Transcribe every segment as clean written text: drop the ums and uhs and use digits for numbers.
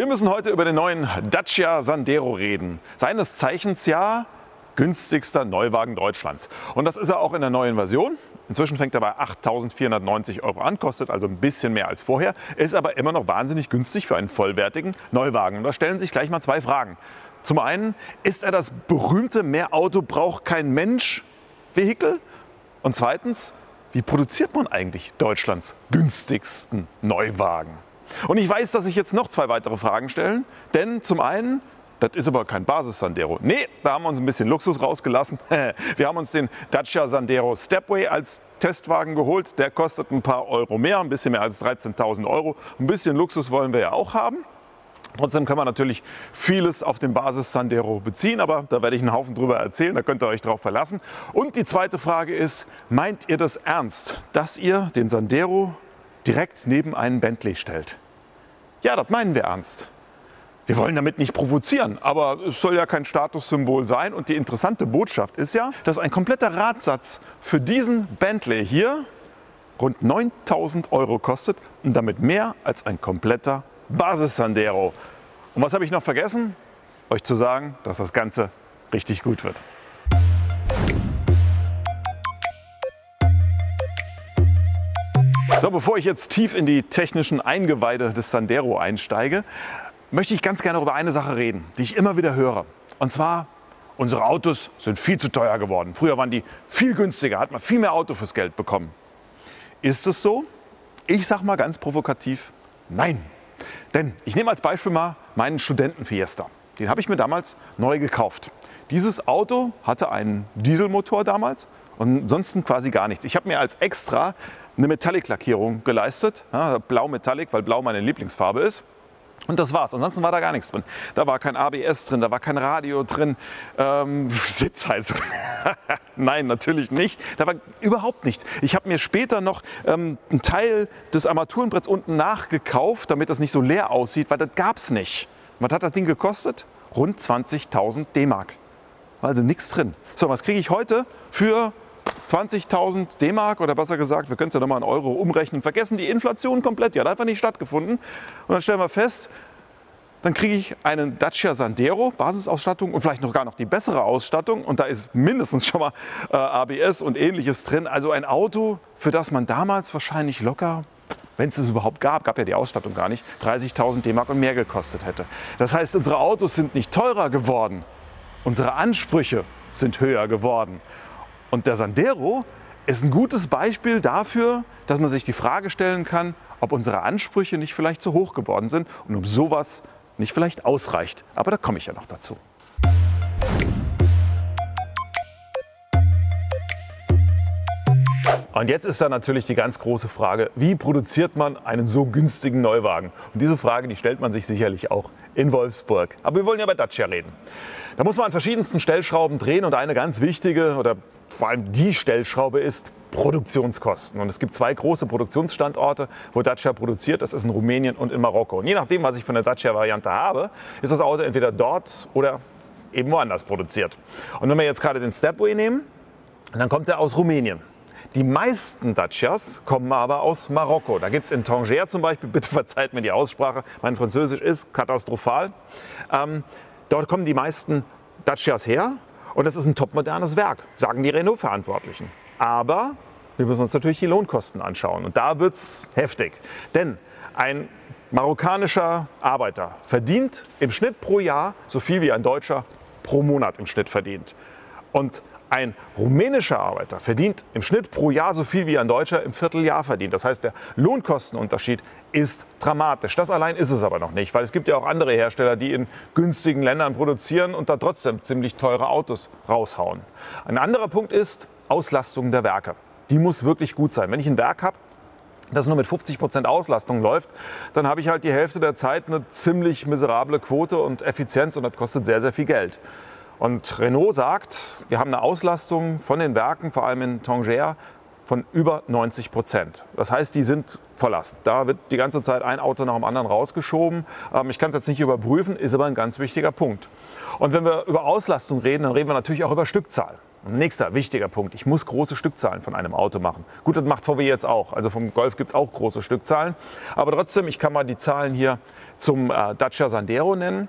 Wir müssen heute über den neuen Dacia Sandero reden. Seines Zeichens ja günstigster Neuwagen Deutschlands. Und das ist er auch in der neuen Version. Inzwischen fängt er bei 8.490 € an, kostet also ein bisschen mehr als vorher, ist aber immer noch wahnsinnig günstig für einen vollwertigen Neuwagen. Und da stellen sich gleich mal zwei Fragen. Zum einen, ist er das berühmte Mehr Auto braucht kein Mensch Vehikel? Und zweitens, wie produziert man eigentlich Deutschlands günstigsten Neuwagen? Und ich weiß, dass ich jetzt noch zwei weitere Fragen stellen, denn zum einen, das ist aber kein Basis-Sandero. Nee, da haben wir uns ein bisschen Luxus rausgelassen. Wir haben uns den Dacia Sandero Stepway als Testwagen geholt. Der kostet ein paar Euro mehr, ein bisschen mehr als 13.000 €. Ein bisschen Luxus wollen wir ja auch haben. Trotzdem kann man natürlich vieles auf den Basis-Sandero beziehen, aber da werde ich einen Haufen drüber erzählen, da könnt ihr euch drauf verlassen. Und die zweite Frage ist, meint ihr das ernst, dass ihr den Sandero direkt neben einen Bentley stellt? Ja, das meinen wir ernst. Wir wollen damit nicht provozieren, aber es soll ja kein Statussymbol sein. Und die interessante Botschaft ist ja, dass ein kompletter Radsatz für diesen Bentley hier rund 9.000 € kostet und damit mehr als ein kompletter Basis Sandero. Und was habe ich noch vergessen? Euch zu sagen, dass das Ganze richtig gut wird. So, bevor ich jetzt tief in die technischen Eingeweide des Sandero einsteige, möchte ich ganz gerne über eine Sache reden, die ich immer wieder höre. Und zwar, unsere Autos sind viel zu teuer geworden. Früher waren die viel günstiger, hat man viel mehr Auto fürs Geld bekommen. Ist es so? Ich sag mal ganz provokativ, nein. Denn ich nehme als Beispiel mal meinen Studenten Fiesta. Den habe ich mir damals neu gekauft. Dieses Auto hatte einen Dieselmotor damals und ansonsten quasi gar nichts. Ich habe mir als extra eine Metallic-Lackierung geleistet. Ja, Blau Metallic, weil Blau meine Lieblingsfarbe ist. Und das war's. Ansonsten war da gar nichts drin. Da war kein ABS drin, da war kein Radio drin, Sitzheizung. Nein, natürlich nicht. Da war überhaupt nichts. Ich habe mir später noch einen Teil des Armaturenbretts unten nachgekauft, damit das nicht so leer aussieht, weil das gab's nicht. Was hat das Ding gekostet? Rund 20.000 D-Mark. Also nichts drin. So, was kriege ich heute für 20.000 D-Mark, oder besser gesagt, wir können es ja nochmal in Euro umrechnen, vergessen die Inflation komplett, ja, hat einfach nicht stattgefunden. Und dann stellen wir fest, dann kriege ich einen Dacia Sandero, Basisausstattung und vielleicht noch gar noch die bessere Ausstattung, und da ist mindestens schon mal ABS und ähnliches drin. Also ein Auto, für das man damals wahrscheinlich locker, wenn es überhaupt gab ja die Ausstattung gar nicht, 30.000 D-Mark und mehr gekostet hätte. Das heißt, unsere Autos sind nicht teurer geworden, unsere Ansprüche sind höher geworden. Und der Sandero ist ein gutes Beispiel dafür, dass man sich die Frage stellen kann, ob unsere Ansprüche nicht vielleicht zu hoch geworden sind und um sowas nicht vielleicht ausreicht. Aber da komme ich ja noch dazu. Und jetzt ist da natürlich die ganz große Frage, wie produziert man einen so günstigen Neuwagen? Und diese Frage, die stellt man sich sicherlich auch in Wolfsburg. Aber wir wollen ja über Dacia reden. Da muss man an verschiedensten Stellschrauben drehen, und eine ganz wichtige oder vor allem die Stellschraube ist Produktionskosten. Und es gibt zwei große Produktionsstandorte, wo Dacia produziert. Das ist in Rumänien und in Marokko. Und je nachdem, was ich von der Dacia-Variante habe, ist das Auto entweder dort oder eben woanders produziert. Und wenn wir jetzt gerade den Stepway nehmen, dann kommt er aus Rumänien. Die meisten Dacias kommen aber aus Marokko. Da gibt es in Tanger zum Beispiel, bitte verzeiht mir die Aussprache, mein Französisch ist katastrophal. Dort kommen die meisten Dacias her, und das ist ein topmodernes Werk, sagen die Renault-Verantwortlichen. Aber wir müssen uns natürlich die Lohnkosten anschauen, und da wird es heftig. Denn ein marokkanischer Arbeiter verdient im Schnitt pro Jahr so viel wie ein Deutscher pro Monat im Schnitt verdient. Und ein rumänischer Arbeiter verdient im Schnitt pro Jahr so viel wie ein Deutscher im Vierteljahr verdient. Das heißt, der Lohnkostenunterschied ist dramatisch. Das allein ist es aber noch nicht, weil es gibt ja auch andere Hersteller, die in günstigen Ländern produzieren und da trotzdem ziemlich teure Autos raushauen. Ein anderer Punkt ist Auslastung der Werke. Die muss wirklich gut sein. Wenn ich ein Werk habe, das nur mit 50% Auslastung läuft, dann habe ich halt die Hälfte der Zeit eine ziemlich miserable Quote und Effizienz, und das kostet sehr, sehr viel Geld. Und Renault sagt, wir haben eine Auslastung von den Werken, vor allem in Tanger, von über 90%. Das heißt, die sind Volllast. Da wird die ganze Zeit ein Auto nach dem anderen rausgeschoben. Ich kann es jetzt nicht überprüfen, ist aber ein ganz wichtiger Punkt. Und wenn wir über Auslastung reden, dann reden wir natürlich auch über Stückzahl. Nächster wichtiger Punkt, ich muss große Stückzahlen von einem Auto machen. Gut, das macht VW jetzt auch, also vom Golf gibt es auch große Stückzahlen. Aber trotzdem, ich kann mal die Zahlen hier zum Dacia Sandero nennen.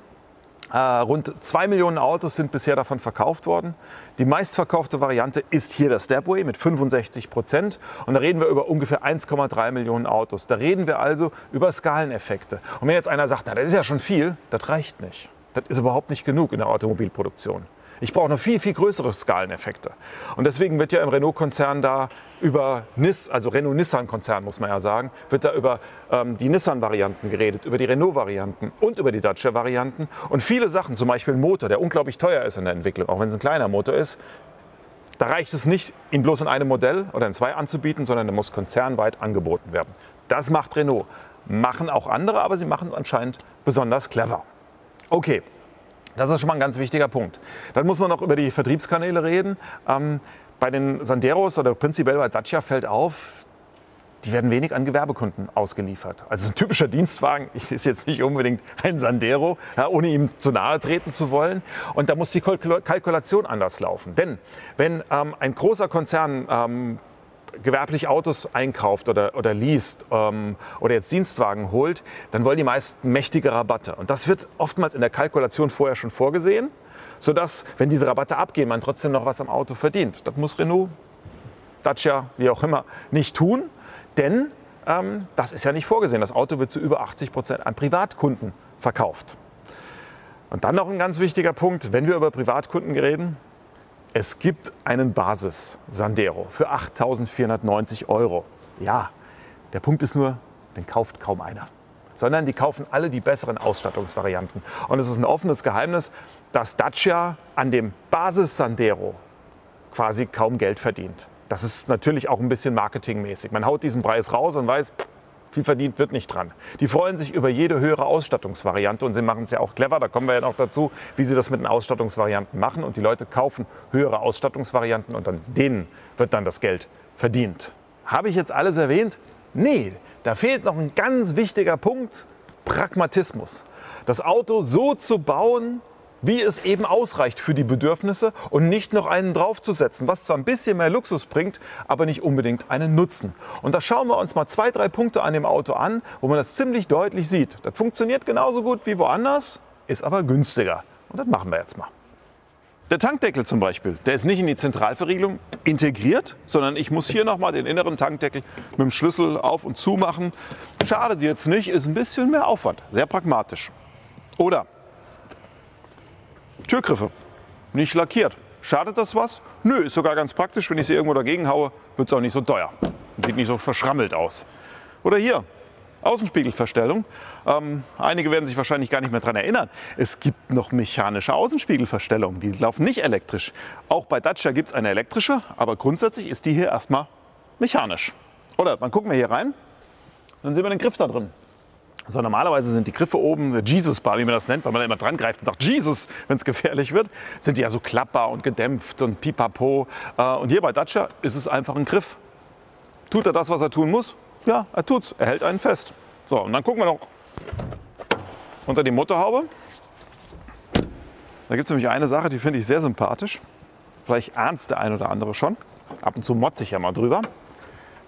Rund 2 Millionen Autos sind bisher davon verkauft worden. Die meistverkaufte Variante ist hier der Stepway mit 65%. Und da reden wir über ungefähr 1,3 Millionen Autos. Da reden wir also über Skaleneffekte. Und wenn jetzt einer sagt, na, das ist ja schon viel, das reicht nicht. Das ist überhaupt nicht genug in der Automobilproduktion. Ich brauche noch viel, viel größere Skaleneffekte. Und deswegen wird ja im Renault-Konzern da über also Renault-Nissan-Konzern muss man ja sagen, wird da über die Nissan-Varianten geredet, über die Renault-Varianten und über die Dacia-Varianten. Und viele Sachen, zum Beispiel ein Motor, der unglaublich teuer ist in der Entwicklung, auch wenn es ein kleiner Motor ist, da reicht es nicht, ihn bloß in einem Modell oder in zwei anzubieten, sondern er muss konzernweit angeboten werden. Das macht Renault. Machen auch andere, aber sie machen es anscheinend besonders clever. Okay. Das ist schon mal ein ganz wichtiger Punkt. Dann muss man noch über die Vertriebskanäle reden. Bei den Sanderos oder prinzipiell bei Dacia fällt auf, die werden wenig an Gewerbekunden ausgeliefert. Also ein typischer Dienstwagen ist jetzt nicht unbedingt ein Sandero, ohne ihm zu nahe treten zu wollen. Und da muss die Kalkulation anders laufen. Denn wenn ein großer Konzern gewerblich Autos einkauft oder least oder jetzt Dienstwagen holt, dann wollen die meisten mächtige Rabatte. Und das wird oftmals in der Kalkulation vorher schon vorgesehen, sodass, wenn diese Rabatte abgehen, man trotzdem noch was am Auto verdient. Das muss Renault, Dacia, wie auch immer, nicht tun, denn das ist ja nicht vorgesehen. Das Auto wird zu über 80% an Privatkunden verkauft. Und dann noch ein ganz wichtiger Punkt, wenn wir über Privatkunden reden. Es gibt einen Basis-Sandero für 8.490 €. Ja, der Punkt ist nur, den kauft kaum einer, sondern die kaufen alle die besseren Ausstattungsvarianten. Und es ist ein offenes Geheimnis, dass Dacia an dem Basis-Sandero quasi kaum Geld verdient. Das ist natürlich auch ein bisschen marketingmäßig. Man haut diesen Preis raus und weiß, viel verdient wird nicht dran. Die freuen sich über jede höhere Ausstattungsvariante und sie machen es ja auch clever. Da kommen wir ja noch dazu, wie sie das mit den Ausstattungsvarianten machen. Und die Leute kaufen höhere Ausstattungsvarianten und an denen wird dann das Geld verdient. Habe ich jetzt alles erwähnt? Nee, da fehlt noch ein ganz wichtiger Punkt, Pragmatismus. Das Auto so zu bauen, wie es eben ausreicht für die Bedürfnisse und nicht noch einen draufzusetzen, was zwar ein bisschen mehr Luxus bringt, aber nicht unbedingt einen Nutzen. Und da schauen wir uns mal 2, 3 Punkte an dem Auto an, wo man das ziemlich deutlich sieht. Das funktioniert genauso gut wie woanders, ist aber günstiger. Und das machen wir jetzt mal. Der Tankdeckel zum Beispiel, der ist nicht in die Zentralverriegelung integriert, sondern ich muss hier nochmal den inneren Tankdeckel mit dem Schlüssel auf und zu machen. Schadet jetzt nicht, ist ein bisschen mehr Aufwand. Sehr pragmatisch. Oder Türgriffe, nicht lackiert. Schadet das was? Nö, ist sogar ganz praktisch. Wenn ich sie irgendwo dagegen haue, wird es auch nicht so teuer. Sieht nicht so verschrammelt aus. Oder hier, Außenspiegelverstellung. Einige werden sich wahrscheinlich gar nicht mehr daran erinnern. Es gibt noch mechanische Außenspiegelverstellungen, die laufen nicht elektrisch. Auch bei Dacia gibt es eine elektrische, aber grundsätzlich ist die hier erstmal mechanisch. Oder, dann gucken wir hier rein, dann sehen wir den Griff da drin. Also normalerweise sind die Griffe oben, der Jesus-Bar, wie man das nennt, weil man da immer dran greift und sagt Jesus, wenn es gefährlich wird, sind die ja so klappbar und gedämpft und pipapo. Und hier bei Dacia ist es einfach ein Griff. Tut er das, was er tun muss? Ja, er tut's. Er hält einen fest. So, und dann gucken wir noch unter die Motorhaube. Da gibt es nämlich eine Sache, die finde ich sehr sympathisch. Vielleicht ahnt es der ein oder andere schon. Ab und zu motze ich ja mal drüber.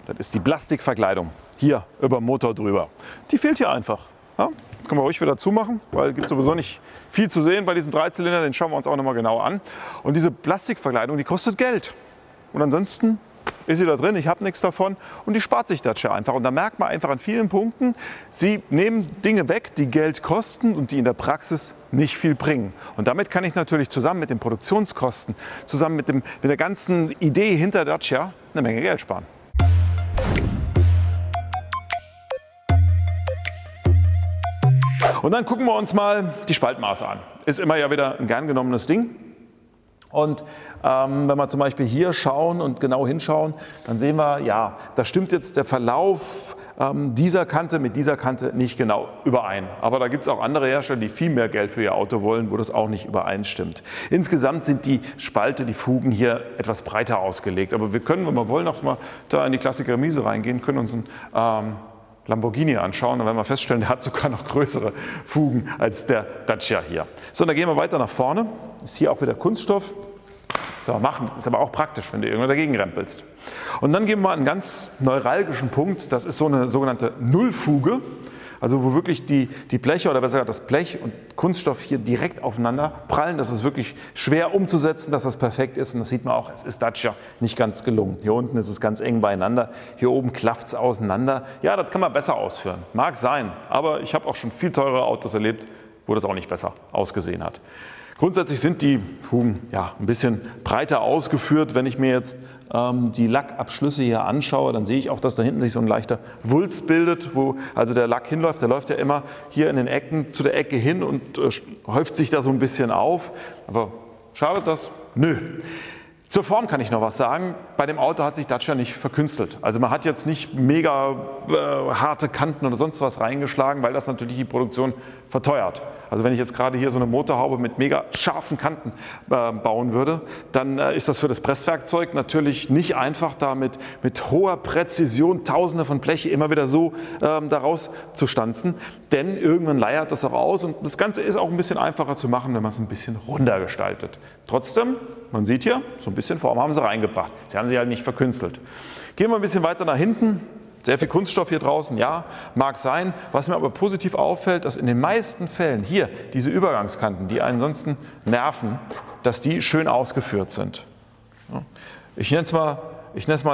Das ist die Plastikverkleidung. Hier über den Motor drüber. Die fehlt hier einfach. Ja, können wir ruhig wieder zumachen, weil es gibt sowieso nicht viel zu sehen bei diesem Dreizylinder. Den schauen wir uns auch noch mal genau an. Und diese Plastikverkleidung, die kostet Geld. Und ansonsten ist sie da drin, ich habe nichts davon. Und die spart sich Dacia einfach. Und da merkt man einfach an vielen Punkten, sie nehmen Dinge weg, die Geld kosten und die in der Praxis nicht viel bringen. Und damit kann ich natürlich zusammen mit den Produktionskosten, zusammen mit der ganzen Idee hinter Dacia eine Menge Geld sparen. Und dann gucken wir uns mal die Spaltmaße an. Ist immer ja wieder ein gern genommenes Ding. Und wenn wir zum Beispiel hier schauen und genau hinschauen, dann sehen wir, ja, da stimmt jetzt der Verlauf dieser Kante mit dieser Kante nicht genau überein. Aber da gibt es auch andere Hersteller, die viel mehr Geld für ihr Auto wollen, wo das auch nicht übereinstimmt. Insgesamt sind die Spalte, die Fugen hier etwas breiter ausgelegt. Aber wir können, wenn wir wollen, noch mal da in die Klassikermise reingehen, können uns ein Lamborghini anschauen, dann werden wir feststellen, der hat sogar noch größere Fugen als der Dacia hier. So, dann gehen wir weiter nach vorne. Ist hier auch wieder Kunststoff. So, machen, das ist aber auch praktisch, wenn du irgendwo dagegen rempelst. Und dann gehen wir an einen ganz neuralgischen Punkt, das ist so eine sogenannte Nullfuge, also wo wirklich die Bleche oder besser gesagt das Blech und Kunststoff hier direkt aufeinander prallen. Das ist wirklich schwer umzusetzen, dass das perfekt ist und das sieht man auch, es ist Dacia nicht ganz gelungen. Hier unten ist es ganz eng beieinander, hier oben klafft es auseinander. Ja, das kann man besser ausführen, mag sein, aber ich habe auch schon viel teurere Autos erlebt, wo das auch nicht besser ausgesehen hat. Grundsätzlich sind die Fugen ja ein bisschen breiter ausgeführt. Wenn ich mir jetzt die Lackabschlüsse hier anschaue, dann sehe ich auch, dass da hinten sich so ein leichter Wulst bildet, wo also der Lack hinläuft. Der läuft ja immer hier in den Ecken zu der Ecke hin und häuft sich da so ein bisschen auf. Aber schadet das? Nö. Zur Form kann ich noch was sagen. Bei dem Auto hat sich Dacia nicht verkünstelt. Also man hat jetzt nicht mega harte Kanten oder sonst was reingeschlagen, weil das natürlich die Produktion verteuert. Also wenn ich jetzt gerade hier so eine Motorhaube mit mega scharfen Kanten bauen würde, dann ist das für das Presswerkzeug natürlich nicht einfach, da mit hoher Präzision tausende von Bleche immer wieder so daraus zu stanzen. Denn irgendwann leiert das auch aus und das Ganze ist auch ein bisschen einfacher zu machen, wenn man es ein bisschen runder gestaltet. Trotzdem, man sieht hier, so ein bisschen Form haben sie reingebracht. Sie haben sie halt nicht verkünstelt. Gehen wir ein bisschen weiter nach hinten. Sehr viel Kunststoff hier draußen, ja, mag sein. Was mir aber positiv auffällt, dass in den meisten Fällen hier diese Übergangskanten, die einen sonst nerven, dass die schön ausgeführt sind. Ich nenne es mal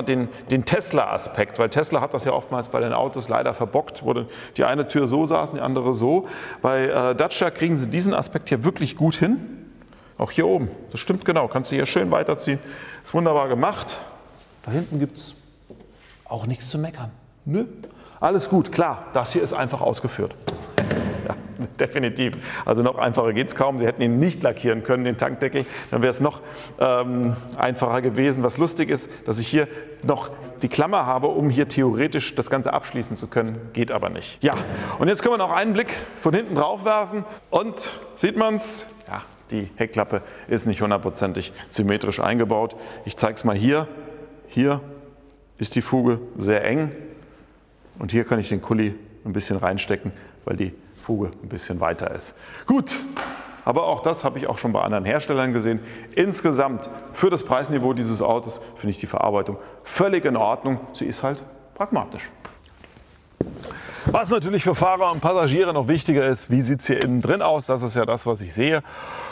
den Tesla-Aspekt, weil Tesla hat das ja oftmals bei den Autos leider verbockt, wo die eine Tür so saß und die andere so. Bei Dacia kriegen sie diesen Aspekt hier wirklich gut hin. Auch hier oben, das stimmt genau, kannst du hier schön weiterziehen, ist wunderbar gemacht. Da hinten gibt es auch nichts zu meckern. Nö, alles gut, klar, das hier ist einfach ausgeführt. Ja, definitiv, also noch einfacher geht es kaum, sie hätten ihn nicht lackieren können, den Tankdeckel, dann wäre es noch einfacher gewesen. Was lustig ist, dass ich hier noch die Klammer habe, um hier theoretisch das Ganze abschließen zu können, geht aber nicht. Ja, und jetzt können wir noch einen Blick von hinten drauf werfen und sieht man es? Ja. Die Heckklappe ist nicht hundertprozentig symmetrisch eingebaut. Ich zeige es mal hier. Hier ist die Fuge sehr eng und hier kann ich den Kuli ein bisschen reinstecken, weil die Fuge ein bisschen weiter ist. Gut, aber auch das habe ich auch schon bei anderen Herstellern gesehen. Insgesamt für das Preisniveau dieses Autos finde ich die Verarbeitung völlig in Ordnung. Sie ist halt pragmatisch. Was natürlich für Fahrer und Passagiere noch wichtiger ist, wie sieht es hier innen drin aus, das ist ja das, was ich sehe.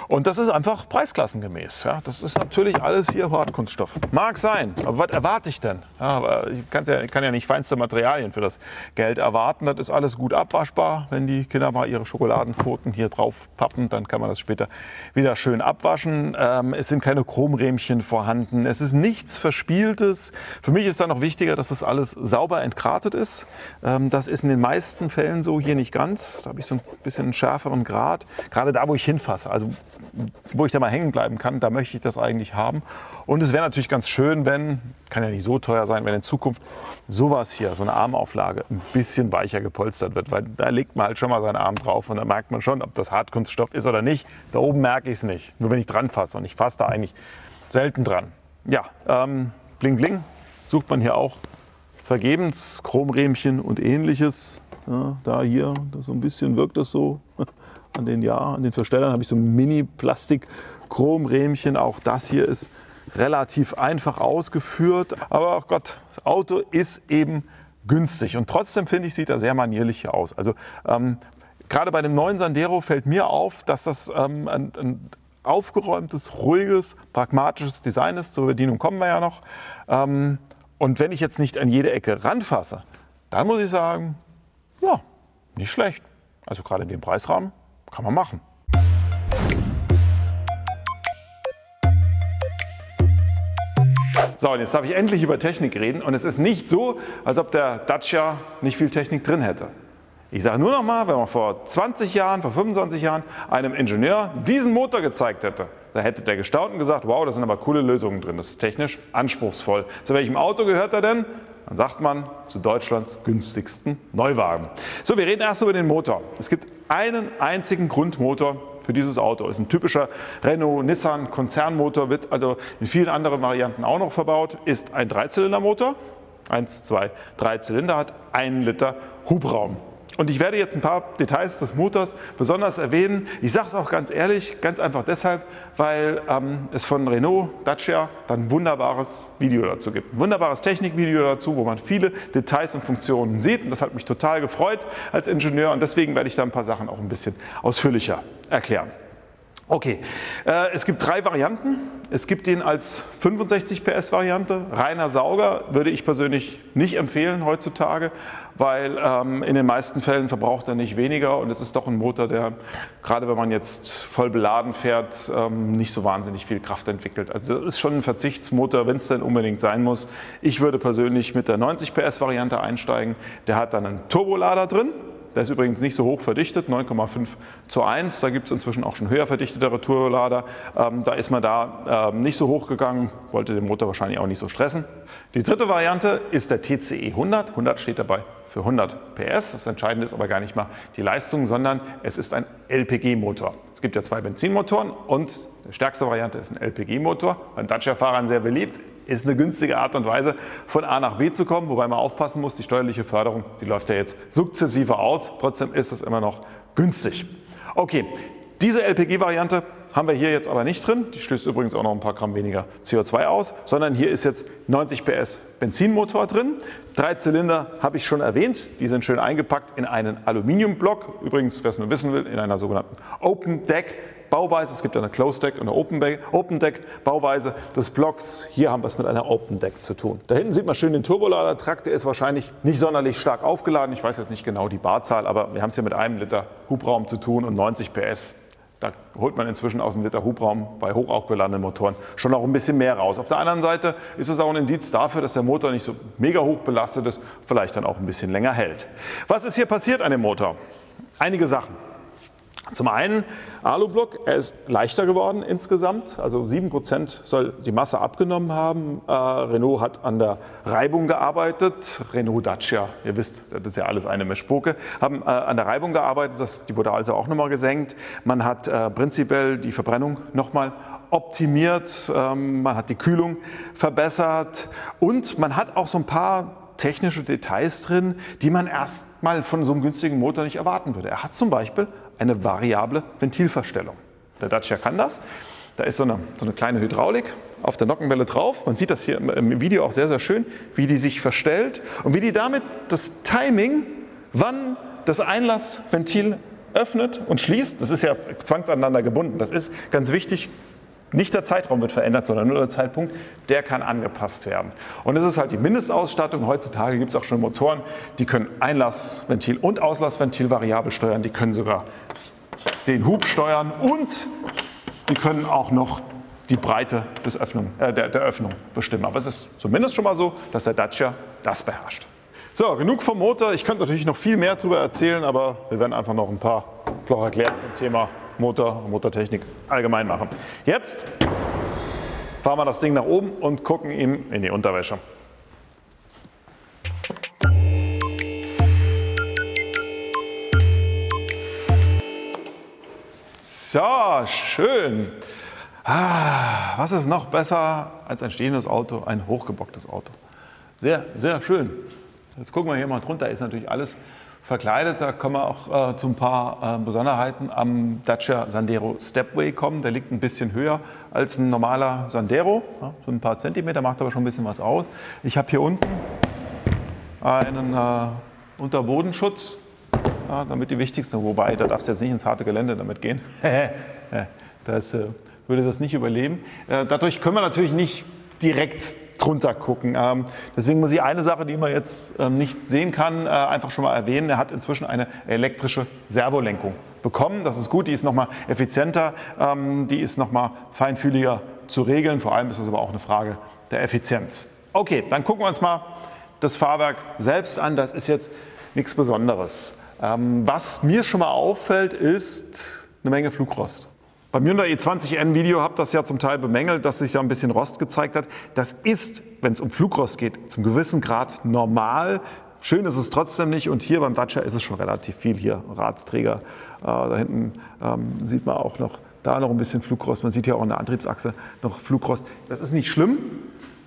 Und das ist einfach preisklassengemäß. Ja, das ist natürlich alles hier Hartkunststoff. Mag sein, aber was erwarte ich denn? Ja, aber ich kann ja nicht feinste Materialien für das Geld erwarten. Das ist alles gut abwaschbar. Wenn die Kinder mal ihre Schokoladenpfoten hier drauf pappen, dann kann man das später wieder schön abwaschen. Es sind keine Chromrähmchen vorhanden. Es ist nichts Verspieltes. Für mich ist dann noch wichtiger, dass das alles sauber entgratet ist. Das ist in den meisten Fällen so, hier nicht ganz. Da habe ich so ein bisschen einen schärferen Grad. Gerade da, wo ich hinfasse. Also wo ich da mal hängen bleiben kann, da möchte ich das eigentlich haben. Und es wäre natürlich ganz schön, wenn, kann ja nicht so teuer sein, wenn in Zukunft sowas hier, so eine Armauflage, ein bisschen weicher gepolstert wird, weil da legt man halt schon mal seinen Arm drauf und dann merkt man schon, ob das Hartkunststoff ist oder nicht. Da oben merke ich es nicht, nur wenn ich dran fasse und ich fasse da eigentlich selten dran. Ja, bling bling sucht man hier auch vergebens, Chromrähmchen und ähnliches. Ja, da hier, das so ein bisschen wirkt das so. An den Verstellern habe ich so Mini-Plastik-Chromrähmchen. Auch das hier ist relativ einfach ausgeführt. Aber oh Gott, das Auto ist eben günstig. Und trotzdem finde ich, sieht er sehr manierlich hier aus. Also gerade bei dem neuen Sandero fällt mir auf, dass das ein aufgeräumtes, ruhiges, pragmatisches Design ist. Zur Bedienung kommen wir ja noch. Und wenn ich jetzt nicht an jede Ecke ranfasse, dann muss ich sagen, ja, nicht schlecht. Also gerade in dem Preisrahmen kann man machen. So, und jetzt darf ich endlich über Technik reden und es ist nicht so, als ob der Dacia nicht viel Technik drin hätte. Ich sage nur noch mal, wenn man vor 20 Jahren, vor 25 Jahren einem Ingenieur diesen Motor gezeigt hätte, da hätte der gestaunt und gesagt, wow, da sind aber coole Lösungen drin, das ist technisch anspruchsvoll. Zu welchem Auto gehört er denn? Dann sagt man, zu Deutschlands günstigsten Neuwagen. So, wir reden erst über den Motor. Es gibt einen einzigen Grundmotor für dieses Auto. Ist ein typischer Renault-Nissan-Konzernmotor, wird also in vielen anderen Varianten auch noch verbaut. Ist ein Dreizylindermotor, 1, 2, 3 Zylinder, hat 1 Liter Hubraum. Und ich werde jetzt ein paar Details des Motors besonders erwähnen. Ich sage es auch ganz ehrlich, ganz einfach deshalb, weil es von Renault, Dacia, dann ein wunderbares Video dazu gibt. Ein wunderbares Technikvideo dazu, wo man viele Details und Funktionen sieht. Und das hat mich total gefreut als Ingenieur und deswegen werde ich da ein paar Sachen auch ein bisschen ausführlicher erklären. Okay, es gibt drei Varianten. Es gibt den als 65 PS Variante, reiner Sauger, würde ich persönlich nicht empfehlen heutzutage, weil in den meisten Fällen verbraucht er nicht weniger und es ist doch ein Motor, der gerade wenn man jetzt voll beladen fährt, nicht so wahnsinnig viel Kraft entwickelt. Also das ist schon ein Verzichtsmotor, wenn es denn unbedingt sein muss. Ich würde persönlich mit der 90 PS Variante einsteigen, der hat dann einen Turbolader drin. Der ist übrigens nicht so hoch verdichtet, 9,5:1. Da gibt es inzwischen auch schon höher verdichtetere Turbolader. Da ist man da nicht so hoch gegangen, wollte den Motor wahrscheinlich auch nicht so stressen. Die dritte Variante ist der TCE 100. 100 steht dabei für 100 PS. Das Entscheidende ist aber gar nicht mal die Leistung, sondern es ist ein LPG-Motor. Es gibt ja zwei Benzinmotoren und die stärkste Variante ist ein LPG-Motor. Bei Dacia-Fahrern sehr beliebt. Ist eine günstige Art und Weise, von A nach B zu kommen, wobei man aufpassen muss, die steuerliche Förderung, die läuft ja jetzt sukzessive aus, trotzdem ist es immer noch günstig. Okay, diese LPG-Variante haben wir hier jetzt aber nicht drin, die stößt übrigens auch noch ein paar Gramm weniger CO2 aus, sondern hier ist jetzt 90 PS Benzinmotor drin. 3 Zylinder habe ich schon erwähnt, die sind schön eingepackt in einen Aluminiumblock, übrigens, wer es nur wissen will, in einer sogenannten Open Deck Bauweise. Es gibt eine Closed Deck und eine Open Deck Bauweise des Blocks. Hier haben wir es mit einer Open Deck zu tun. Da hinten sieht man schön den Turboladertrakt. Der ist wahrscheinlich nicht sonderlich stark aufgeladen. Ich weiß jetzt nicht genau die Barzahl, aber wir haben es hier mit 1 Liter Hubraum zu tun und 90 PS. Da holt man inzwischen aus dem Liter Hubraum bei hochaufgeladenen Motoren schon noch ein bisschen mehr raus. Auf der anderen Seite ist es auch ein Indiz dafür, dass der Motor nicht so mega hoch belastet ist, vielleicht dann auch ein bisschen länger hält. Was ist hier passiert an dem Motor? Einige Sachen. Zum einen Alublock, er ist leichter geworden insgesamt, also 7% soll die Masse abgenommen haben. Renault hat an der Reibung gearbeitet, Renault Dacia, ihr wisst, das ist ja alles eine Mischpoke, haben an der Reibung gearbeitet, die wurde also auch nochmal gesenkt. Man hat prinzipiell die Verbrennung nochmal optimiert, man hat die Kühlung verbessert und man hat auch so ein paar technische Details drin, die man erstmal von so einem günstigen Motor nicht erwarten würde. Er hat zum Beispiel eine variable Ventilverstellung. Der Dacia kann das. Da ist so eine kleine Hydraulik auf der Nockenwelle drauf. Man sieht das hier im Video auch sehr, sehr schön, wie die sich verstellt und wie die damit das Timing, wann das Einlassventil öffnet und schließt. Das ist ja zwangsaneinander gebunden. Das ist ganz wichtig. Nicht der Zeitraum wird verändert, sondern nur der Zeitpunkt, der kann angepasst werden. Und das ist halt die Mindestausstattung. Heutzutage gibt es auch schon Motoren, die können Einlassventil und Auslassventil variabel steuern. Die können sogar den Hub steuern und die können auch noch die Breite des der Öffnung bestimmen. Aber es ist zumindest schon mal so, dass der Dacia das beherrscht. So, genug vom Motor. Ich könnte natürlich noch viel mehr darüber erzählen, aber wir werden einfach noch ein paar Bloch erklären zum Thema Motor und Motortechnik allgemein machen. Jetzt fahren wir das Ding nach oben und gucken ihm in die Unterwäsche. So, schön. Was ist noch besser als ein stehendes Auto? Ein hochgebocktes Auto. Sehr, sehr schön. Jetzt gucken wir hier mal drunter, ist natürlich alles verkleidet. Da kann man auch zu ein paar Besonderheiten am Dacia Sandero Stepway kommen. Der liegt ein bisschen höher als ein normaler Sandero. Ja, so ein paar Zentimeter, macht aber schon ein bisschen was aus. Ich habe hier unten einen Unterbodenschutz, ja, damit die wichtigsten, wobei da darfst du jetzt nicht ins harte Gelände damit gehen. Das würde das nicht überleben. Dadurch können wir natürlich nicht direkt drunter gucken. Deswegen muss ich eine Sache, die man jetzt nicht sehen kann, einfach schon mal erwähnen. Er hat inzwischen eine elektrische Servolenkung bekommen. Das ist gut, die ist nochmal effizienter, die ist nochmal feinfühliger zu regeln. Vor allem ist das aber auch eine Frage der Effizienz. Okay, dann gucken wir uns mal das Fahrwerk selbst an. Das ist jetzt nichts Besonderes. Was mir schon mal auffällt, ist eine Menge Flugrost. Beim Hyundai E20N Video habt ihr das ja zum Teil bemängelt, dass sich da ein bisschen Rost gezeigt hat. Das ist, wenn es um Flugrost geht, zum gewissen Grad normal. Schön ist es trotzdem nicht und hier beim Dacia ist es schon relativ viel. Hier Radsträger, da hinten sieht man auch noch, da noch ein bisschen Flugrost. Man sieht hier auch in der Antriebsachse noch Flugrost. Das ist nicht schlimm.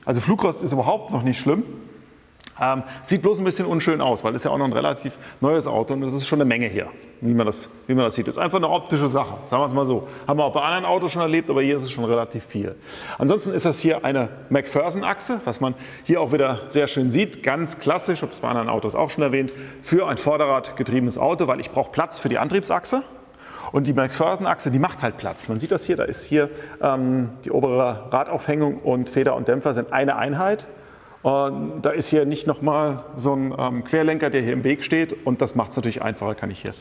Also Flugrost ist überhaupt noch nicht schlimm. Sieht bloß ein bisschen unschön aus, weil es ja auch noch ein relativ neues Auto und es ist schon eine Menge hier, wie man das sieht. Das ist einfach eine optische Sache, sagen wir es mal so. Haben wir auch bei anderen Autos schon erlebt, aber hier ist es schon relativ viel. Ansonsten ist das hier eine McPherson-Achse, was man hier auch wieder sehr schön sieht. Ganz klassisch, ich habe es bei anderen Autos auch schon erwähnt, für ein vorderradgetriebenes Auto, weil ich brauche Platz für die Antriebsachse. Und die McPherson-Achse, die macht halt Platz. Man sieht das hier, da ist hier die obere Radaufhängung und Feder und Dämpfer sind eine Einheit. Und da ist hier nicht nochmal so ein Querlenker, der hier im Weg steht. Und das macht es natürlich einfacher, kann ich hier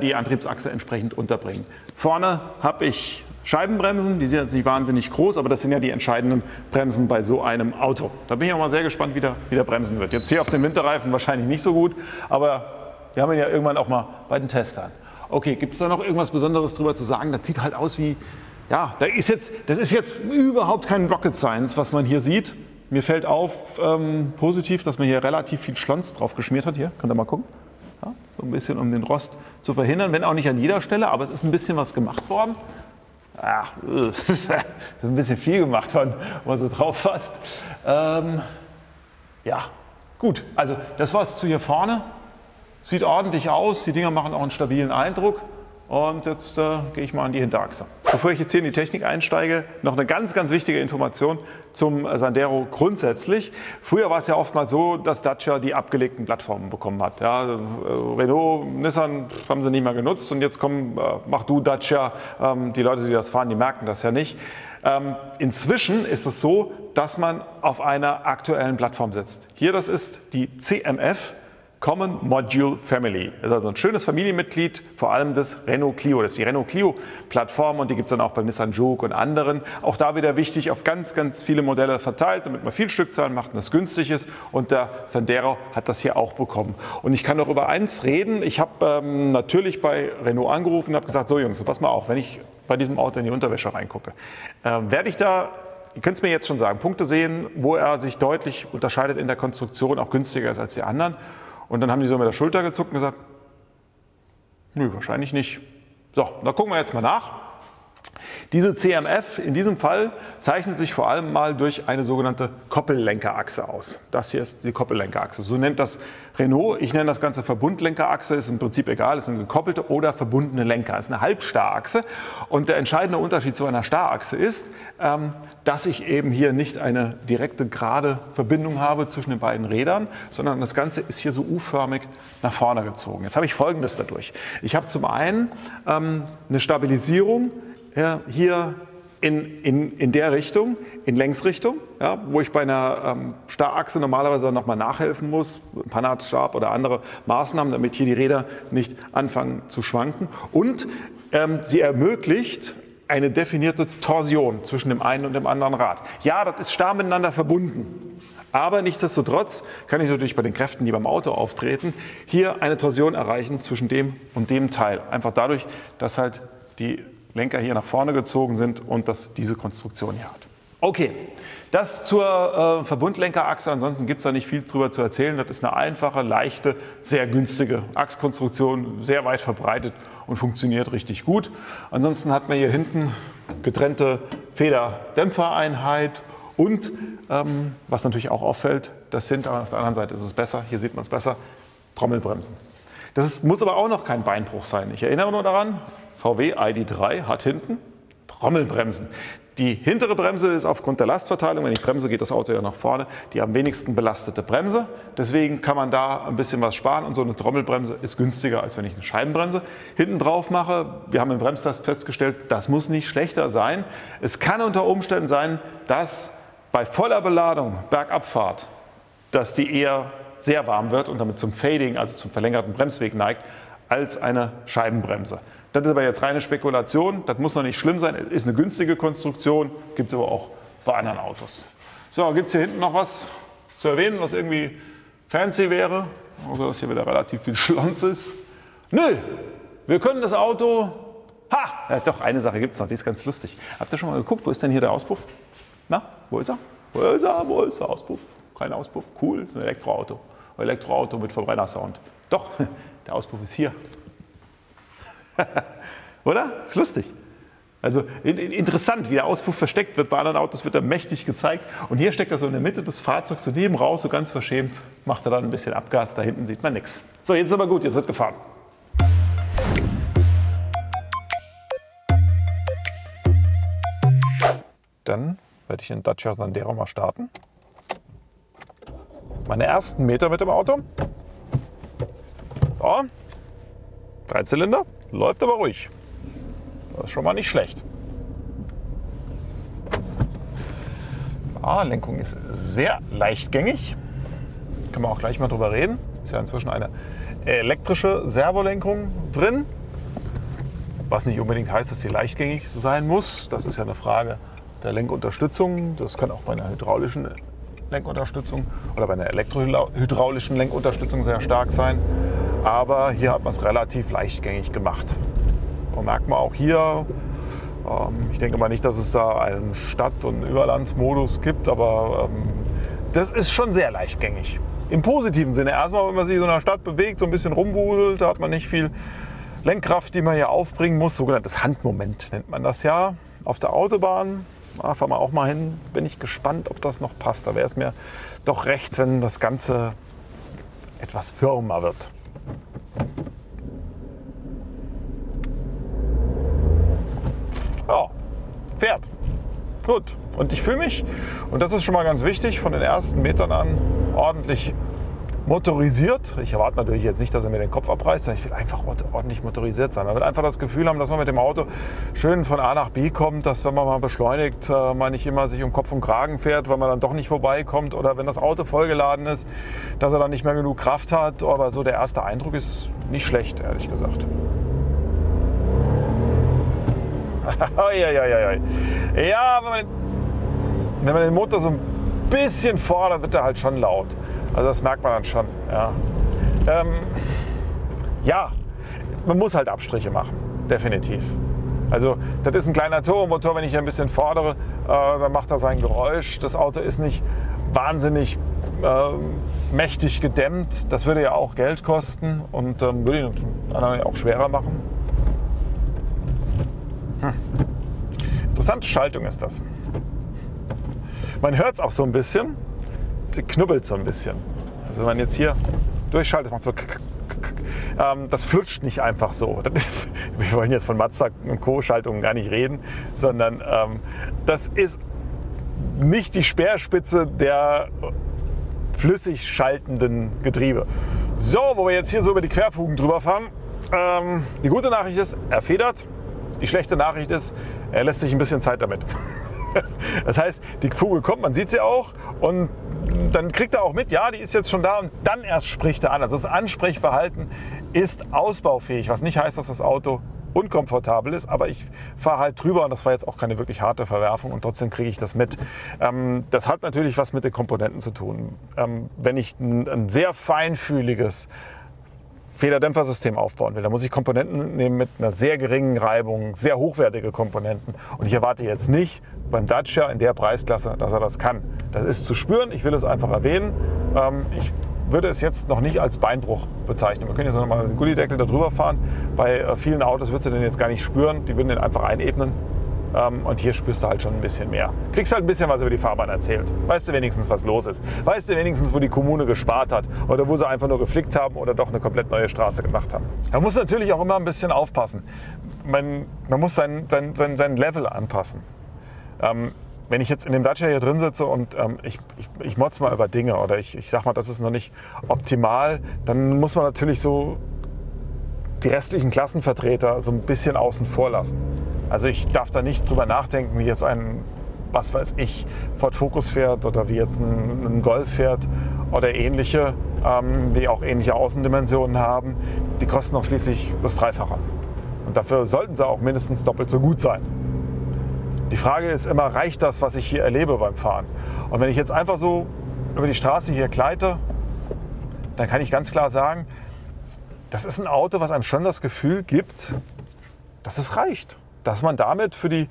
die Antriebsachse entsprechend unterbringen. Vorne habe ich Scheibenbremsen, die sind jetzt nicht wahnsinnig groß, aber das sind ja die entscheidenden Bremsen bei so einem Auto. Da bin ich auch mal sehr gespannt, wie der bremsen wird. Jetzt hier auf den Winterreifen wahrscheinlich nicht so gut, aber wir haben ihn ja irgendwann auch mal bei den Testern. Okay, gibt es da noch irgendwas Besonderes drüber zu sagen? Das sieht halt aus wie, ja, das ist jetzt überhaupt kein Rocket Science, was man hier sieht. Mir fällt auf, positiv, dass man hier relativ viel Schlons drauf geschmiert hat. Hier, könnt ihr mal gucken. Ja, so ein bisschen, um den Rost zu verhindern, wenn auch nicht an jeder Stelle, aber es ist ein bisschen was gemacht worden. Ach, so ein bisschen viel gemacht worden, wenn man so drauf fasst. Ja, gut, also das war es zu hier vorne. Sieht ordentlich aus, die Dinger machen auch einen stabilen Eindruck. Und jetzt gehe ich mal an die Hinterachse. Bevor ich jetzt hier in die Technik einsteige, noch eine ganz, ganz wichtige Information zum Sandero grundsätzlich. Früher war es ja oftmals so, dass Dacia die abgelegten Plattformen bekommen hat. Ja, Renault, Nissan haben sie nicht mehr genutzt und jetzt kommen, mach du Dacia, die Leute, die das fahren, die merken das ja nicht. Inzwischen ist es so, dass man auf einer aktuellen Plattform sitzt. Hier, das ist die CMF. Common Module Family. Das ist also ein schönes Familienmitglied, vor allem des Renault Clio. Das ist die Renault Clio-Plattform und die gibt es dann auch beim Nissan Juke und anderen. Auch da wieder wichtig, auf ganz, ganz viele Modelle verteilt, damit man viel Stückzahlen macht und das günstig ist. Und der Sandero hat das hier auch bekommen. Und ich kann noch über eins reden. Ich habe natürlich bei Renault angerufen und habe gesagt, so Jungs, pass mal auf, wenn ich bei diesem Auto in die Unterwäsche reingucke, werde ich da... Ihr könnt es mir jetzt schon sagen, Punkte sehen, wo er sich deutlich unterscheidet in der Konstruktion, auch günstiger ist als die anderen. Und dann haben die so mit der Schulter gezuckt und gesagt, nö, wahrscheinlich nicht. So, da gucken wir jetzt mal nach. Diese CMF in diesem Fall zeichnet sich vor allem mal durch eine sogenannte Koppellenkerachse aus. Das hier ist die Koppellenkerachse. So nennt das Renault. Ich nenne das Ganze Verbundlenkerachse. Ist im Prinzip egal. Ist eine gekoppelte oder verbundene Lenker. Ist eine Halbstarrachse. Und der entscheidende Unterschied zu einer Starrachse ist, dass ich eben hier nicht eine direkte gerade Verbindung habe zwischen den beiden Rädern, sondern das Ganze ist hier so U-förmig nach vorne gezogen. Jetzt habe ich Folgendes dadurch. Ich habe zum einen eine Stabilisierung. Ja, hier in der Richtung, in Längsrichtung, ja, wo ich bei einer Starrachse normalerweise nochmal nachhelfen muss, Panhardstab oder andere Maßnahmen, damit hier die Räder nicht anfangen zu schwanken. Und sie ermöglicht eine definierte Torsion zwischen dem einen und dem anderen Rad. Ja, das ist starr miteinander verbunden. Aber nichtsdestotrotz kann ich natürlich bei den Kräften, die beim Auto auftreten, hier eine Torsion erreichen zwischen dem und dem Teil. Einfach dadurch, dass halt die Lenker hier nach vorne gezogen sind und dass diese Konstruktion hier hat. Okay, das zur Verbundlenkerachse, ansonsten gibt es da nicht viel drüber zu erzählen. Das ist eine einfache, leichte, sehr günstige Achskonstruktion, sehr weit verbreitet und funktioniert richtig gut. Ansonsten hat man hier hinten getrennte Feder-Dämpfer-Einheit und, was natürlich auch auffällt, das sind, aber auf der anderen Seite ist es besser, hier sieht man es besser, Trommelbremsen. Das ist, muss aber auch noch kein Beinbruch sein. Ich erinnere nur daran, VW ID3 hat hinten Trommelbremsen. Die hintere Bremse ist aufgrund der Lastverteilung, wenn ich bremse, geht das Auto ja nach vorne, die am wenigsten belastete Bremse. Deswegen kann man da ein bisschen was sparen und so eine Trommelbremse ist günstiger, als wenn ich eine Scheibenbremse hinten drauf mache. Wir haben im Bremstest festgestellt, das muss nicht schlechter sein. Es kann unter Umständen sein, dass bei voller Beladung, Bergabfahrt, dass die eher sehr warm wird und damit zum Fading, also zum verlängerten Bremsweg neigt, als eine Scheibenbremse. Das ist aber jetzt reine Spekulation, das muss noch nicht schlimm sein, ist eine günstige Konstruktion, gibt es aber auch bei anderen Autos. So, gibt es hier hinten noch was zu erwähnen, was irgendwie fancy wäre, oder dass hier wieder relativ viel Schlons ist? Nö, wir können das Auto, ha, ja, doch, eine Sache gibt es noch, die ist ganz lustig. Habt ihr schon mal geguckt, wo ist denn hier der Auspuff? Na, wo ist er? Wo ist er? Wo ist der Auspuff? Kein Auspuff, cool, ist ein Elektroauto. Elektroauto mit Verbrennersound. Doch, der Auspuff ist hier. Oder? Ist lustig. Also interessant, wie der Auspuff versteckt wird. Bei anderen Autos wird er mächtig gezeigt. Und hier steckt er so in der Mitte des Fahrzeugs, so neben raus, so ganz verschämt, macht er dann ein bisschen Abgas. Da hinten sieht man nichts. So, jetzt ist aber gut, jetzt wird gefahren. Dann werde ich den Dacia Sandero mal starten. Meine ersten Meter mit dem Auto. So, 3 Zylinder, läuft aber ruhig. Das ist schon mal nicht schlecht. Ah, Lenkung ist sehr leichtgängig. Können wir auch gleich mal drüber reden. Ist ja inzwischen eine elektrische Servolenkung drin. Was nicht unbedingt heißt, dass sie leichtgängig sein muss. Das ist ja eine Frage der Lenkunterstützung. Das kann auch bei einer hydraulischen Lenkunterstützung oder bei einer elektrohydraulischen Lenkunterstützung sehr stark sein. Aber hier hat man es relativ leichtgängig gemacht. Und merkt man auch hier, ich denke mal nicht, dass es da einen Stadt- und Überlandmodus gibt, aber das ist schon sehr leichtgängig. Im positiven Sinne. Erstmal, wenn man sich in so einer Stadt bewegt, so ein bisschen rumwuselt, da hat man nicht viel Lenkkraft, die man hier aufbringen muss. Sogenanntes Handmoment nennt man das ja. Auf der Autobahn, da fahren wir auch mal hin, bin ich gespannt, ob das noch passt. Da wäre es mir doch recht, wenn das Ganze etwas firmer wird. Ja, fährt. Gut. Und ich fühle mich, und das ist schon mal ganz wichtig, von den ersten Metern an ordentlich motorisiert. Ich erwarte natürlich jetzt nicht, dass er mir den Kopf abreißt, sondern ich will einfach ordentlich motorisiert sein. Man will einfach das Gefühl haben, dass man mit dem Auto schön von A nach B kommt, dass, wenn man mal beschleunigt, man nicht immer sich um Kopf und Kragen fährt, weil man dann doch nicht vorbeikommt, oder wenn das Auto vollgeladen ist, dass er dann nicht mehr genug Kraft hat. Aber so der erste Eindruck ist nicht schlecht, ehrlich gesagt. Ja, wenn man den Motor so ein bisschen fordert, wird er halt schon laut. Also das merkt man dann schon. Ja, ja, man muss halt Abstriche machen, definitiv. Also das ist ein kleiner Turbomotor, wenn ich ein bisschen fordere, dann macht er sein Geräusch. Das Auto ist nicht wahnsinnig mächtig gedämmt. Das würde ja auch Geld kosten und würde ihn anderen auch schwerer machen. Interessante Schaltung ist das. Man hört es auch so ein bisschen, sie knubbelt so ein bisschen. Also wenn man jetzt hier durchschaltet, macht es so das flutscht nicht einfach so. Wir wollen jetzt von Mazda und Co. Schaltungen gar nicht reden, sondern das ist nicht die Speerspitze der flüssig schaltenden Getriebe. So, wo wir jetzt hier so über die Querfugen drüber fahren, die gute Nachricht ist, er federt. Die schlechte Nachricht ist, er lässt sich ein bisschen Zeit damit. Das heißt, die Fuge kommt, man sieht sie auch, und dann kriegt er auch mit, ja, die ist jetzt schon da, und dann erst spricht er an. Also das Ansprechverhalten ist ausbaufähig, was nicht heißt, dass das Auto unkomfortabel ist, aber ich fahre halt drüber, und das war jetzt auch keine wirklich harte Verwerfung, und trotzdem kriege ich das mit. Das hat natürlich was mit den Komponenten zu tun. Wenn ich ein sehr feinfühliges Federdämpfersystem aufbauen will, da muss ich Komponenten nehmen mit einer sehr geringen Reibung, sehr hochwertige Komponenten. Und ich erwarte jetzt nicht beim Dacia in der Preisklasse, dass er das kann. Das ist zu spüren, ich will es einfach erwähnen. Ich würde es jetzt noch nicht als Beinbruch bezeichnen. Wir können jetzt noch mal den Gullideckel da drüber fahren. Bei vielen Autos würdest du den jetzt gar nicht spüren, die würden den einfach einebnen. Und hier spürst du halt schon ein bisschen mehr. Kriegst halt ein bisschen was über die Fahrbahn erzählt. Weißt du wenigstens, was los ist. Weißt du wenigstens, wo die Kommune gespart hat oder wo sie einfach nur geflickt haben oder doch eine komplett neue Straße gemacht haben. Man muss natürlich auch immer ein bisschen aufpassen. Man muss sein Level anpassen. Wenn ich jetzt in dem Dacia hier drin sitze und ich motze mal über Dinge oder ich sag mal, das ist noch nicht optimal, dann muss man natürlich so die restlichen Klassenvertreter so ein bisschen außen vor lassen. Also ich darf da nicht drüber nachdenken, wie jetzt ein, was weiß ich, Ford Focus fährt oder wie jetzt ein Golf fährt oder ähnliche, die auch ähnliche Außendimensionen haben. Die kosten auch schließlich das Dreifache. Und dafür sollten sie auch mindestens doppelt so gut sein. Die Frage ist immer, reicht das, was ich hier erlebe beim Fahren? Und wenn ich jetzt einfach so über die Straße hier gleite, dann kann ich ganz klar sagen, das ist ein Auto, was einem schon das Gefühl gibt, dass es reicht. Dass man damit für die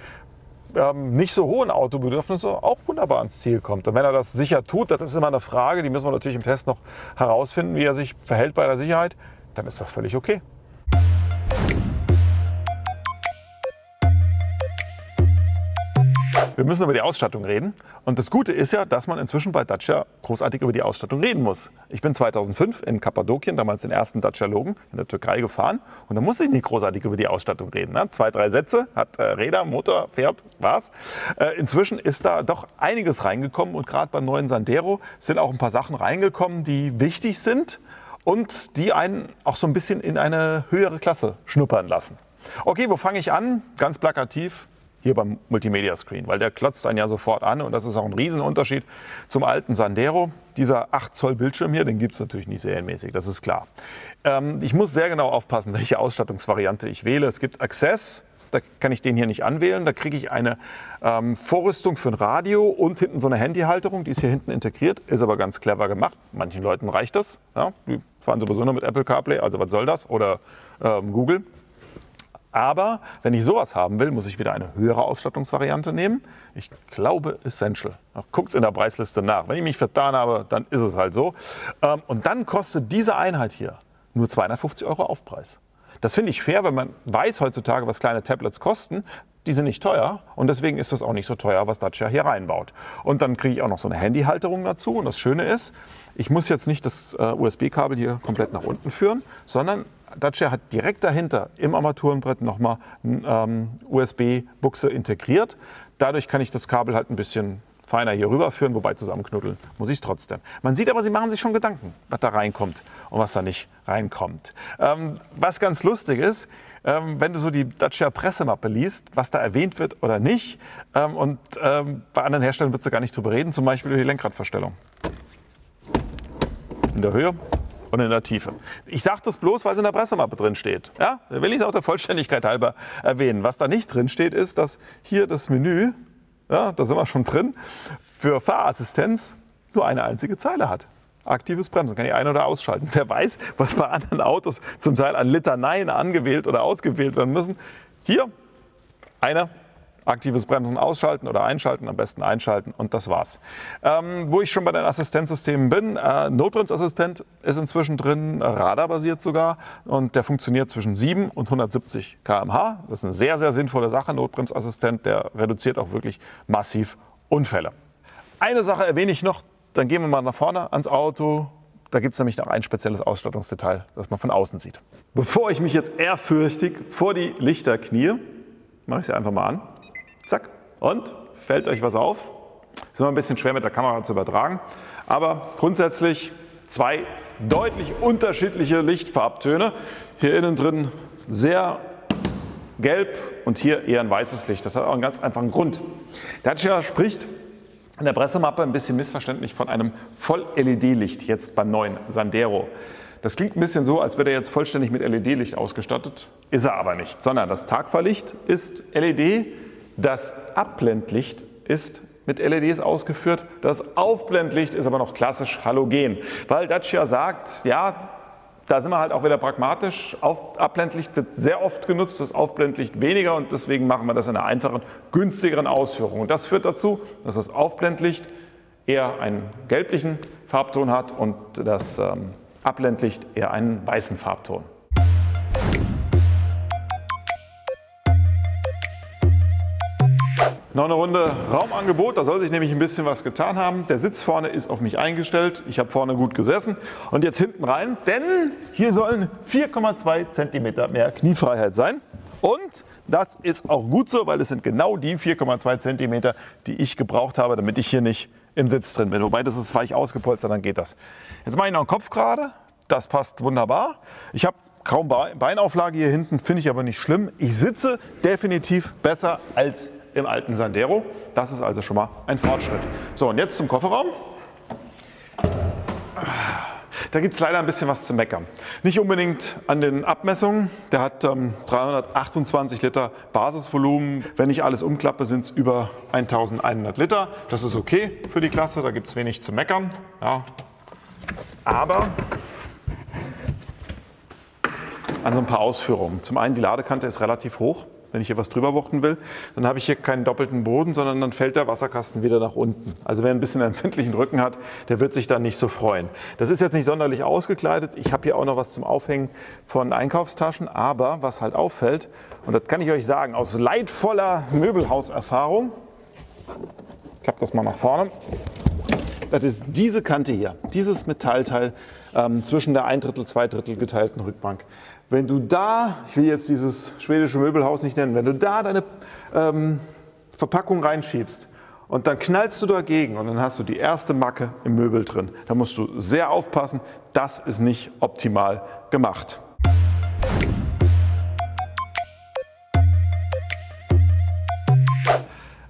nicht so hohen Autobedürfnisse auch wunderbar ans Ziel kommt. Und wenn er das sicher tut, das ist immer eine Frage, die müssen wir natürlich im Test noch herausfinden, wie er sich verhält bei der Sicherheit, dann ist das völlig okay. Wir müssen über die Ausstattung reden. Und das Gute ist ja, dass man inzwischen bei Dacia großartig über die Ausstattung reden muss. Ich bin 2005 in Kappadokien, damals den ersten Dacia Logan, in der Türkei gefahren. Und da musste ich nicht großartig über die Ausstattung reden. Ne? 2, 3 Sätze, hat Räder, Motor, Pferd, war's. Inzwischen ist da doch einiges reingekommen. Und gerade beim neuen Sandero sind auch ein paar Sachen reingekommen, die wichtig sind und die einen auch so ein bisschen in eine höhere Klasse schnuppern lassen. Okay, wo fange ich an? Ganz plakativ hier beim Multimedia-Screen, weil der klotzt einen ja sofort an und das ist auch ein Riesenunterschied zum alten Sandero. Dieser 8 Zoll Bildschirm hier, den gibt es natürlich nicht serienmäßig, das ist klar. Ich muss sehr genau aufpassen, welche Ausstattungsvariante ich wähle. Es gibt Access, da kann ich den hier nicht anwählen, da kriege ich eine Vorrüstung für ein Radio und hinten so eine Handyhalterung, die ist hier hinten integriert, ist aber ganz clever gemacht. Manchen Leuten reicht das, ja, die fahren sowieso nur mit Apple CarPlay, also was soll das, oder Google. Aber wenn ich sowas haben will, muss ich wieder eine höhere Ausstattungsvariante nehmen. Ich glaube Essential. Guckt es in der Preisliste nach. Wenn ich mich vertan habe, dann ist es halt so. Und dann kostet diese Einheit hier nur 250 € Aufpreis. Das finde ich fair, wenn man weiß heutzutage, was kleine Tablets kosten. Die sind nicht teuer und deswegen ist das auch nicht so teuer, was Dacia hier reinbaut. Und dann kriege ich auch noch so eine Handyhalterung dazu. Und das Schöne ist, ich muss jetzt nicht das USB-Kabel hier komplett nach unten führen, sondern Dacia hat direkt dahinter im Armaturenbrett nochmal eine USB-Buchse integriert. Dadurch kann ich das Kabel halt ein bisschen feiner hier rüberführen, wobei zusammenknuddeln muss ich es trotzdem. Man sieht aber, sie machen sich schon Gedanken, was da reinkommt und was da nicht reinkommt. Was ganz lustig ist, wenn du so die Dacia-Pressemappe liest, was da erwähnt wird oder nicht, und bei anderen Herstellern wird es gar nicht drüber reden, zum Beispiel über die Lenkradverstellung. In der Höhe und in der Tiefe. Ich sage das bloß, weil es in der Pressemappe drin steht. Ja? Da will ich es auch der Vollständigkeit halber erwähnen. Was da nicht drin steht, ist, dass hier das Menü, ja, da sind wir schon drin, für Fahrassistenz nur eine einzige Zeile hat. Aktives Bremsen, kann ich ein- oder ausschalten. Wer weiß, was bei anderen Autos zum Teil an Litaneien angewählt oder ausgewählt werden müssen. Hier eine. Aktives Bremsen ausschalten oder einschalten, am besten einschalten und das war's. Wo ich schon bei den Assistenzsystemen bin, Notbremsassistent ist inzwischen drin, radarbasiert sogar und der funktioniert zwischen 7 und 170 km/h. Das ist eine sehr, sehr sinnvolle Sache, Notbremsassistent, der reduziert auch wirklich massiv Unfälle. Eine Sache erwähne ich noch, dann gehen wir mal nach vorne ans Auto. Da gibt es nämlich noch ein spezielles Ausstattungsdetail, das man von außen sieht. Bevor ich mich jetzt ehrfürchtig vor die Lichter knie, mache ich sie einfach mal an. Zack. Und fällt euch was auf? Ist immer ein bisschen schwer mit der Kamera zu übertragen, aber grundsätzlich 2 deutlich unterschiedliche Lichtfarbtöne. Hier innen drin sehr gelb und hier eher ein weißes Licht. Das hat auch einen ganz einfachen Grund. Dacia spricht in der Pressemappe ein bisschen missverständlich von einem Voll-LED-Licht jetzt beim neuen Sandero. Das klingt ein bisschen so, als wäre er jetzt vollständig mit LED-Licht ausgestattet. Ist er aber nicht, sondern das Tagfahrlicht ist LED. Das Abblendlicht ist mit LEDs ausgeführt, das Aufblendlicht ist aber noch klassisch halogen, weil Dacia sagt, ja, da sind wir halt auch wieder pragmatisch. Abblendlicht wird sehr oft genutzt, das Aufblendlicht weniger und deswegen machen wir das in einer einfachen, günstigeren Ausführung. Und das führt dazu, dass das Aufblendlicht eher einen gelblichen Farbton hat und das Abblendlicht eher einen weißen Farbton. Noch eine Runde Raumangebot, da soll sich nämlich ein bisschen was getan haben. Der Sitz vorne ist auf mich eingestellt, ich habe vorne gut gesessen und jetzt hinten rein, denn hier sollen 4,2 cm mehr Kniefreiheit sein. Und das ist auch gut so, weil es sind genau die 4,2 cm, die ich gebraucht habe, damit ich hier nicht im Sitz drin bin. Wobei, das ist weich ausgepolstert, dann geht das. Jetzt mache ich noch einen Kopf gerade, das passt wunderbar. Ich habe kaum Beinauflage hier hinten, finde ich aber nicht schlimm. Ich sitze definitiv besser als im alten Sandero. Das ist also schon mal ein Fortschritt. So, und jetzt zum Kofferraum. Da gibt es leider ein bisschen was zu meckern. Nicht unbedingt an den Abmessungen. Der hat 328 Liter Basisvolumen. Wenn ich alles umklappe, sind es über 1100 Liter. Das ist okay für die Klasse, da gibt es wenig zu meckern. Ja. Aber an so ein paar Ausführungen. Zum einen, die Ladekante ist relativ hoch. Wenn ich hier was drüber wuchten will, dann habe ich hier keinen doppelten Boden, sondern dann fällt der Wasserkasten wieder nach unten. Also wer ein bisschen einen empfindlichen Rücken hat, der wird sich da nicht so freuen. Das ist jetzt nicht sonderlich ausgekleidet. Ich habe hier auch noch was zum Aufhängen von Einkaufstaschen. Aber was halt auffällt, und das kann ich euch sagen, aus leidvoller Möbelhauserfahrung, Ich klappe das mal nach vorne. Das ist diese Kante hier, dieses Metallteil zwischen der 1/3, 2/3 geteilten Rückbank. Wenn du da, ich will jetzt dieses schwedische Möbelhaus nicht nennen, wenn du da deine Verpackung reinschiebst und dann knallst du dagegen und dann hast du die erste Macke im Möbel drin. Da musst du sehr aufpassen, das ist nicht optimal gemacht.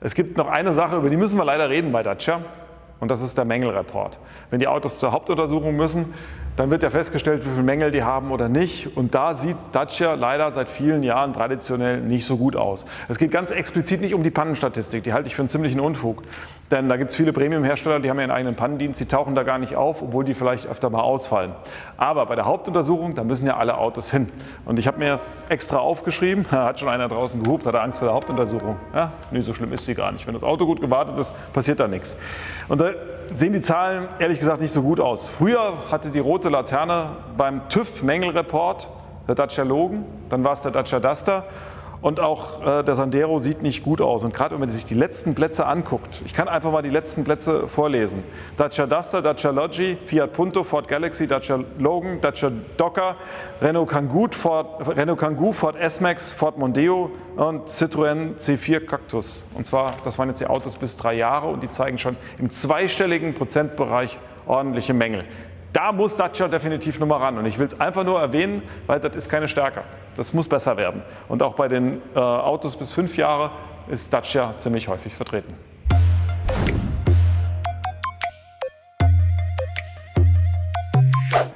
Es gibt noch eine Sache, über die müssen wir leider reden bei Dacia. Und das ist der Mängelreport. Wenn die Autos zur Hauptuntersuchung müssen, dann wird ja festgestellt, wie viele Mängel die haben oder nicht. Und da sieht Dacia leider seit vielen Jahren traditionell nicht so gut aus. Es geht ganz explizit nicht um die Pannenstatistik, die halte ich für einen ziemlichen Unfug. Denn da gibt es viele Premium-Hersteller, die haben ja ihren eigenen Pannendienst, die tauchen da gar nicht auf, obwohl die vielleicht öfter mal ausfallen. Aber bei der Hauptuntersuchung, da müssen ja alle Autos hin. Und ich habe mir das extra aufgeschrieben, da hat schon einer draußen gehupt, hat er Angst vor der Hauptuntersuchung. Ja, nee, so schlimm ist sie gar nicht. Wenn das Auto gut gewartet ist, passiert da nichts. Und da sehen die Zahlen ehrlich gesagt nicht so gut aus. Früher hatte die rote Laterne beim TÜV-Mängelreport der Dacia Logan, dann war es der Dacia Duster und auch der Sandero sieht nicht gut aus. Und gerade wenn man sich die letzten Plätze anguckt, ich kann einfach mal die letzten Plätze vorlesen. Dacia Duster, Dacia Lodgy, Fiat Punto, Ford Galaxy, Dacia Logan, Dacia Docker, Renault Kangoo, Ford S-Max, Ford Mondeo und Citroën C4 Cactus. Und zwar, das waren jetzt die Autos bis 3 Jahre und die zeigen schon im zweistelligen Prozentbereich ordentliche Mängel. Da muss Dacia definitiv nochmal ran und ich will es einfach nur erwähnen, weil das ist keine Stärke. Das muss besser werden. Und auch bei den Autos bis 5 Jahre ist Dacia ziemlich häufig vertreten.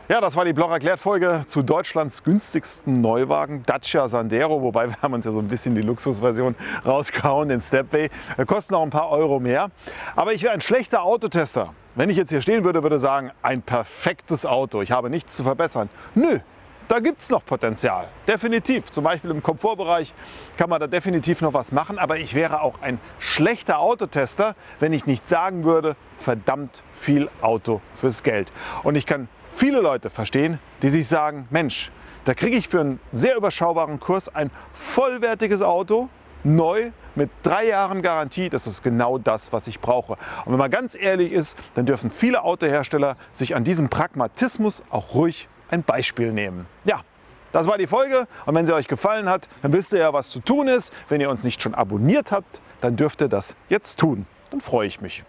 Ja, das war die Blog erklärt Folge zu Deutschlands günstigsten Neuwagen, Dacia Sandero, wobei wir haben uns ja so ein bisschen die Luxusversion rausgehauen, den Stepway. Der kostet noch ein paar Euro mehr, aber ich wäre ein schlechter Autotester. Wenn ich jetzt hier stehen würde, würde ich sagen, ein perfektes Auto, ich habe nichts zu verbessern. Nö, da gibt es noch Potenzial, definitiv. Zum Beispiel im Komfortbereich kann man da definitiv noch was machen, aber ich wäre auch ein schlechter Autotester, wenn ich nicht sagen würde, verdammt viel Auto fürs Geld. Und ich kann viele Leute verstehen, die sich sagen, Mensch, da kriege ich für einen sehr überschaubaren Kurs ein vollwertiges Auto, neu, mit 3 Jahren Garantie, das ist genau das, was ich brauche. Und wenn man ganz ehrlich ist, dann dürfen viele Autohersteller sich an diesem Pragmatismus auch ruhig ein Beispiel nehmen. Ja, das war die Folge und wenn sie euch gefallen hat, dann wisst ihr ja, was zu tun ist. Wenn ihr uns nicht schon abonniert habt, dann dürft ihr das jetzt tun. Dann freue ich mich.